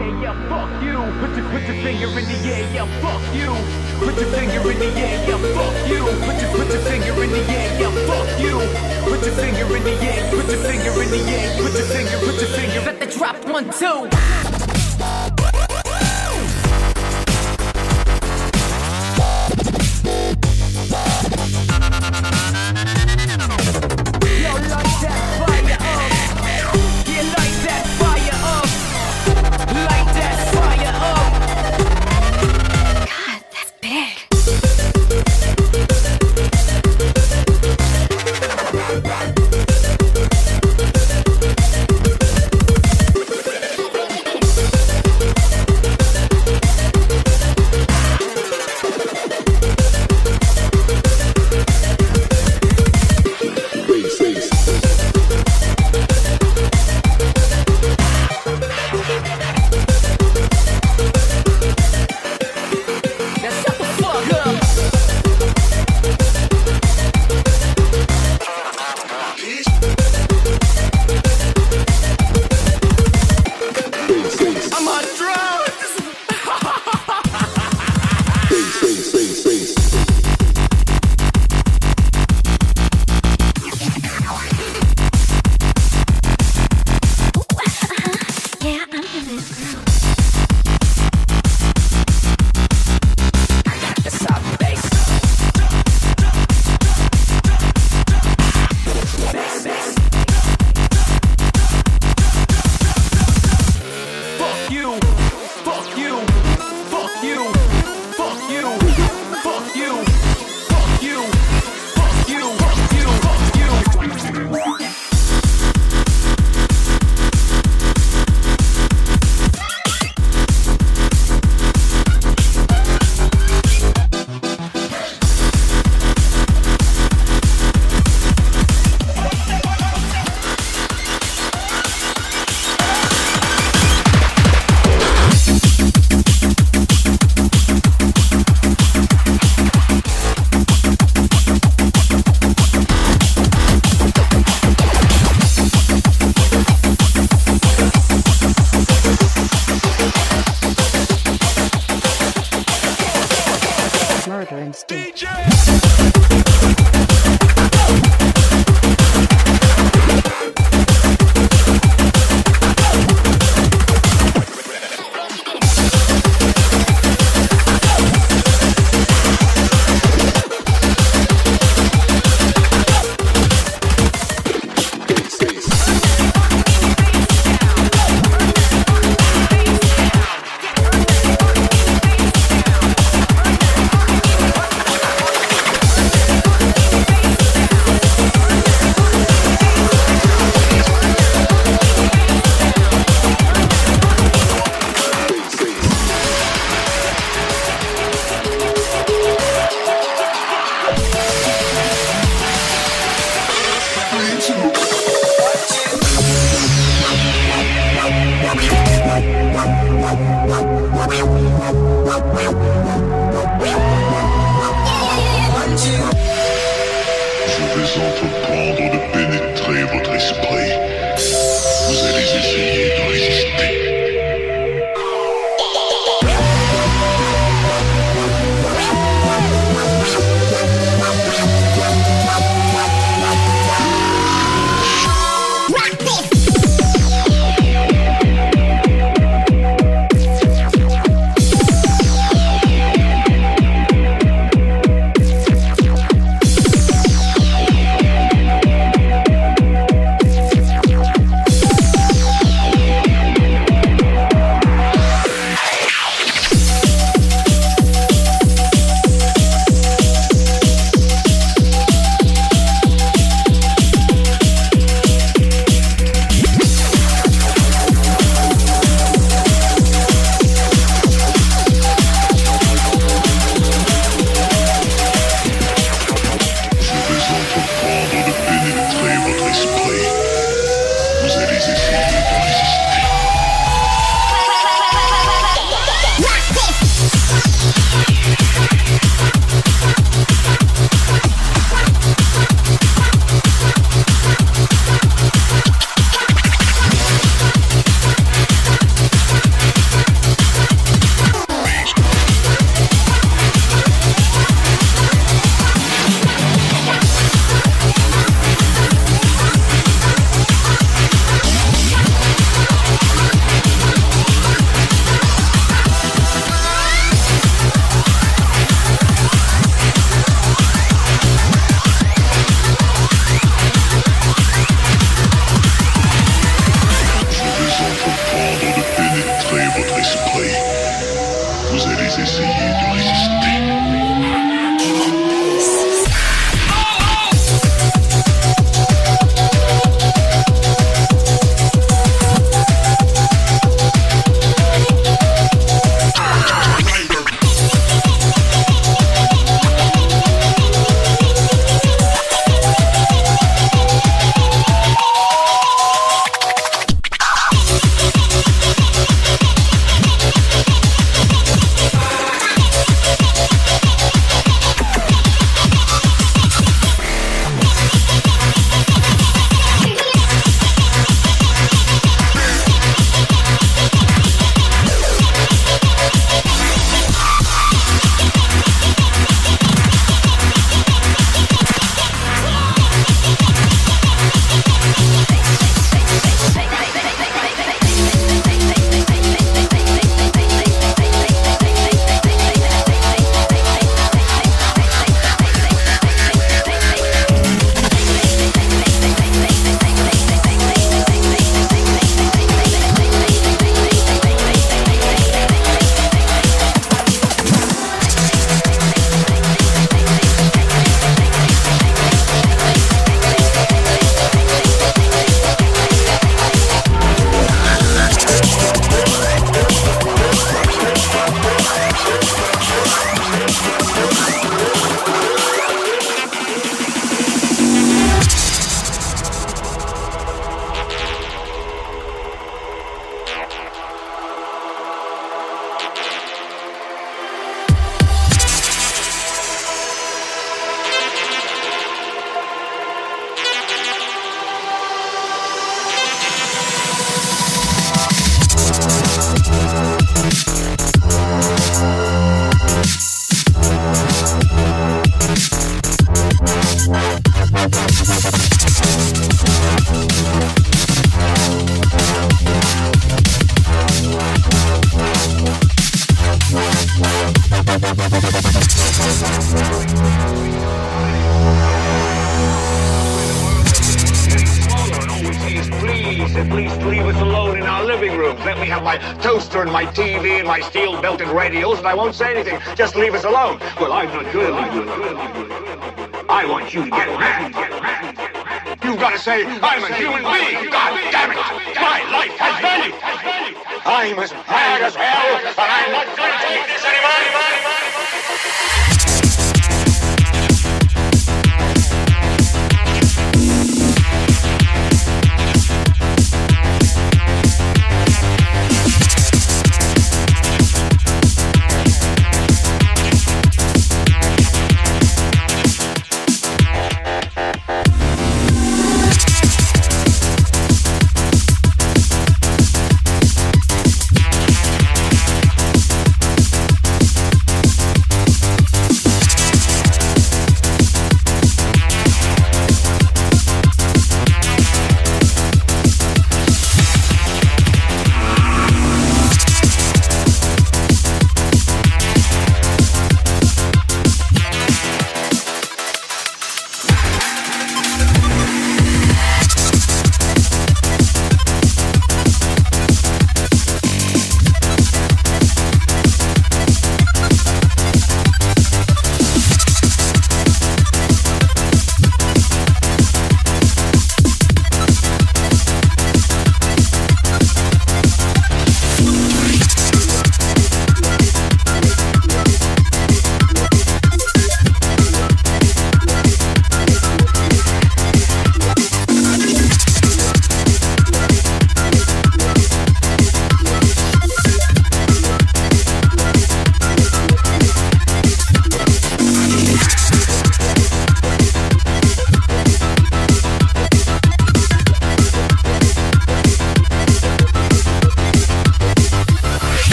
air, yeah, fuck you. Put your finger in the air, yeah, fuck you. Put your finger in the air, yeah, fuck you. Put your finger in the air, yeah, fuck you. Put your finger in the air, put your finger in the air, put your finger. Let the drop 1, 2. Please leave us alone in our living rooms. Let me have my toaster and my TV and my steel-belted radios, and I won't say anything. Just leave us alone. Well, I'm not going to leave you alone. I want you to get mad. You've got to say, I'm a human being. God damn it. My life has value. I'm as mad as hell, but I'm not going to take this anymore.